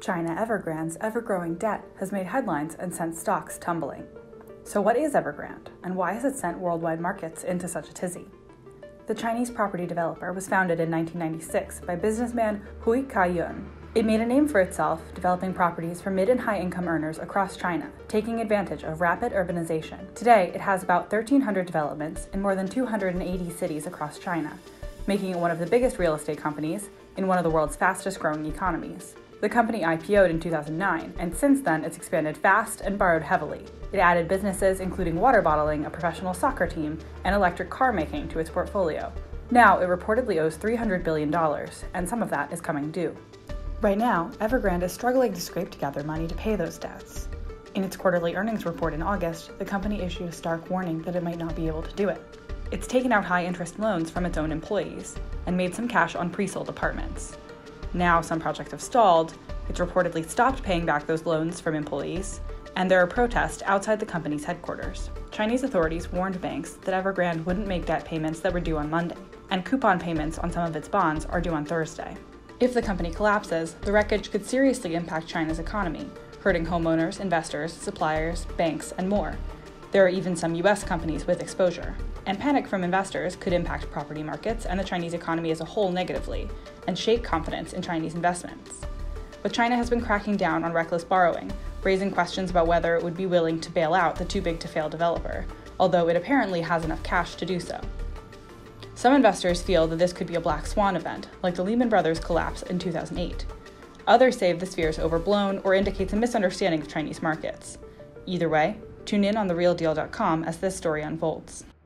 China Evergrande's ever-growing debt has made headlines and sent stocks tumbling. So what is Evergrande, and why has it sent worldwide markets into such a tizzy? The Chinese property developer was founded in 1996 by businessman Hui Ka. It made a name for itself, developing properties for mid- and high-income earners across China, taking advantage of rapid urbanization. Today, it has about 1,300 developments in more than 280 cities across China, making it one of the biggest real estate companies in one of the world's fastest-growing economies. The company IPO'd in 2009, and since then it's expanded fast and borrowed heavily. It added businesses including water bottling, a professional soccer team, and electric car making to its portfolio. Now it reportedly owes $300 billion, and some of that is coming due. Right now, Evergrande is struggling to scrape together money to pay those debts. In its quarterly earnings report in August, the company issued a stark warning that it might not be able to do it. It's taken out high-interest loans from its own employees and made some cash on pre-sold apartments. Now some projects have stalled, it's reportedly stopped paying back those loans from employees, and there are protests outside the company's headquarters. Chinese authorities warned banks that Evergrande wouldn't make debt payments that were due on Monday, and coupon payments on some of its bonds are due on Thursday. If the company collapses, the wreckage could seriously impact China's economy, hurting homeowners, investors, suppliers, banks, and more. There are even some US companies with exposure. And panic from investors could impact property markets and the Chinese economy as a whole negatively, and shake confidence in Chinese investments. But China has been cracking down on reckless borrowing, raising questions about whether it would be willing to bail out the too-big-to-fail developer, although it apparently has enough cash to do so. Some investors feel that this could be a black swan event, like the Lehman Brothers collapse in 2008. Others say this fear is overblown or indicates a misunderstanding of Chinese markets. Either way, tune in on therealdeal.com as this story unfolds.